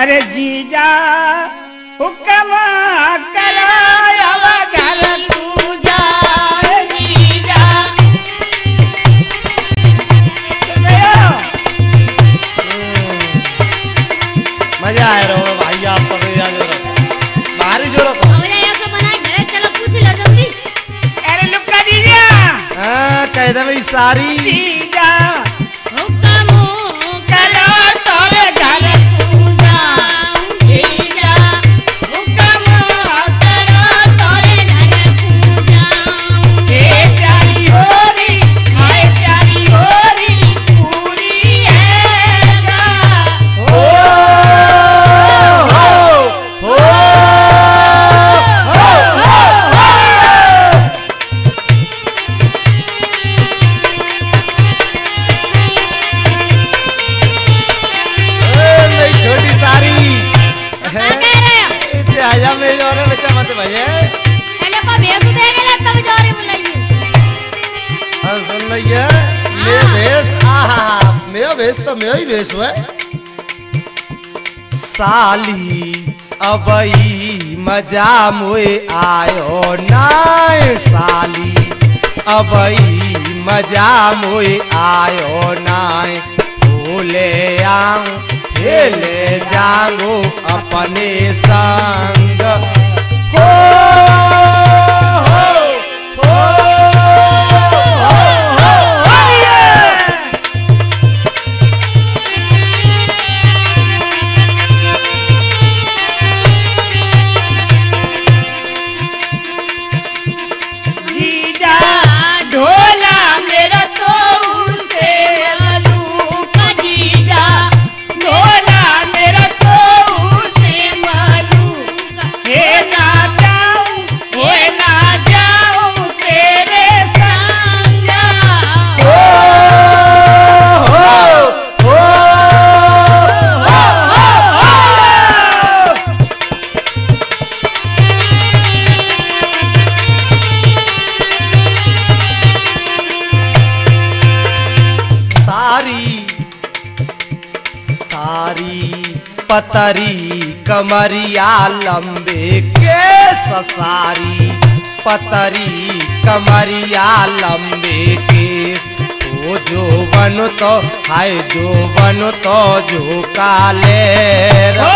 अरे जीजा हुक्म करो सारी जीजा हुक्म करो तोरे घर तू जाऊं, जीजा हुक्म करो तोरे घर तू जाऊं। हे प्यारी होरी पूरी हैगा हो हो तो मैं ही भेस हुआ साली अबई मजा मुए आयो नाय, साली अबई मजा मुए आयो नाय। बोले आऊं ले जाऊं अपने संग हो पतरी कमरिया लंबे के ससारी, पतरी कमरिया लंबे के ओ जो बन तो हाय जो बन तो जो काले हो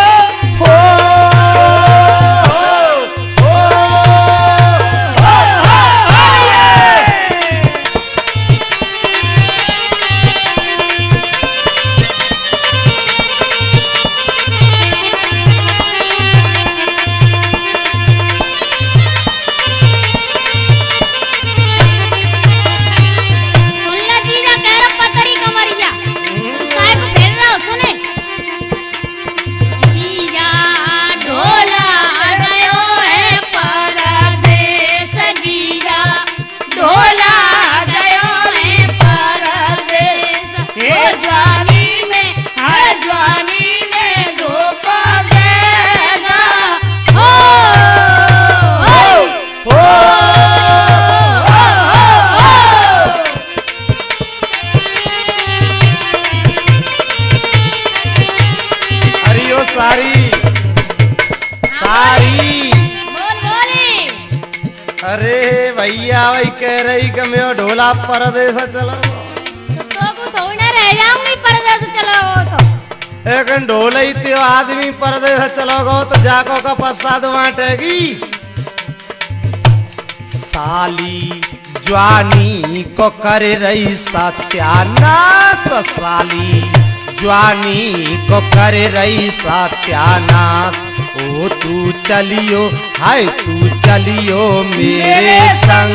कह रही कि मैं ढोला परदेश चलो तो ना रह जाऊंगी परदेश चलो तो एक ढोल ही तो आदमी परदेश चलो गो तो जाको का प्रसाद बांटेगी। साली ज्वानी को कर रही सत्यानाश, साली ज्वानी को कर रही सत्यानाश। ओ तू चलियो हाय तू चलियो मेरे संग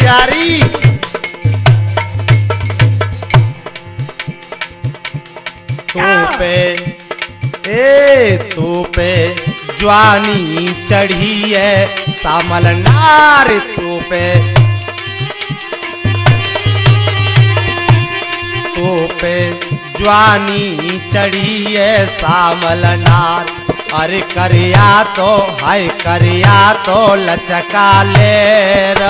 प्यारी तोपे जवानी चढ़ी है सामल नार तोपे जवानी चढ़ी है सामल नार। अरे करिया तो हाय करिया तो लचका लेर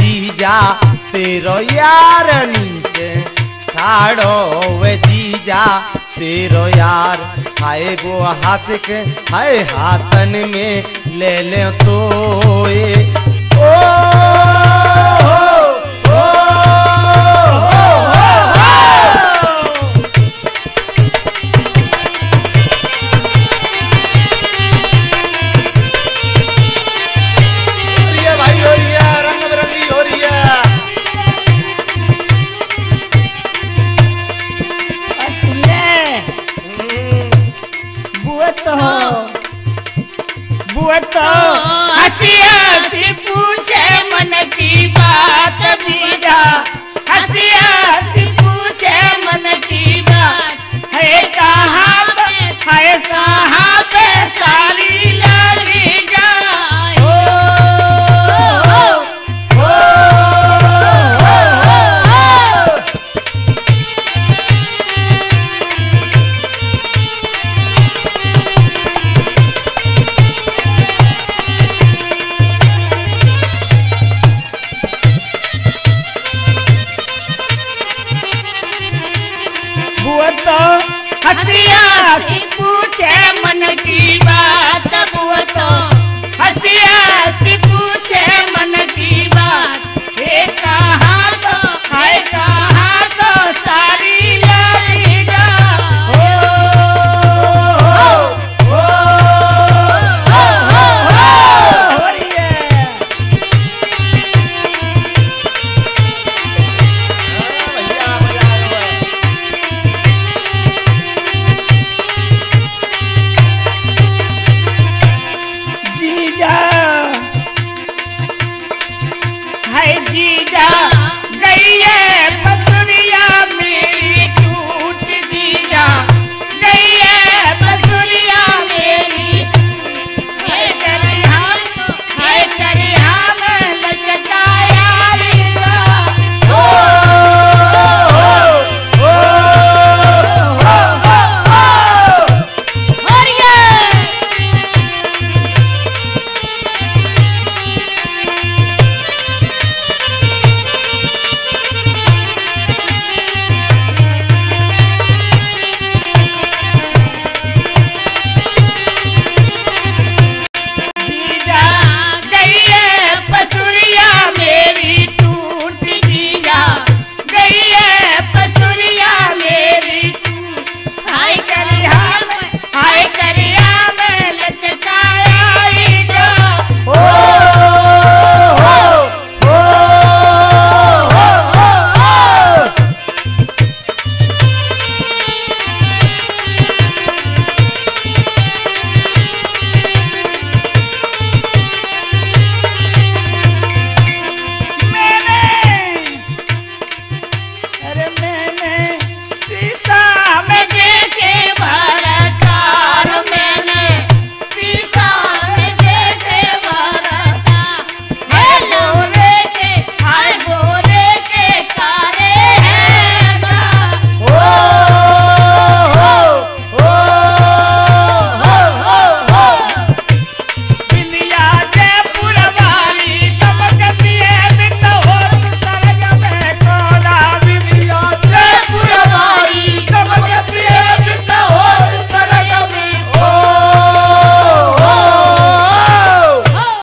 जीजा तेरो यार नीचे ठाड़ो वे जीजा तेरो यार। हाय गो हासिक हाय हाथन में ले ले तो ए, ओ जी जा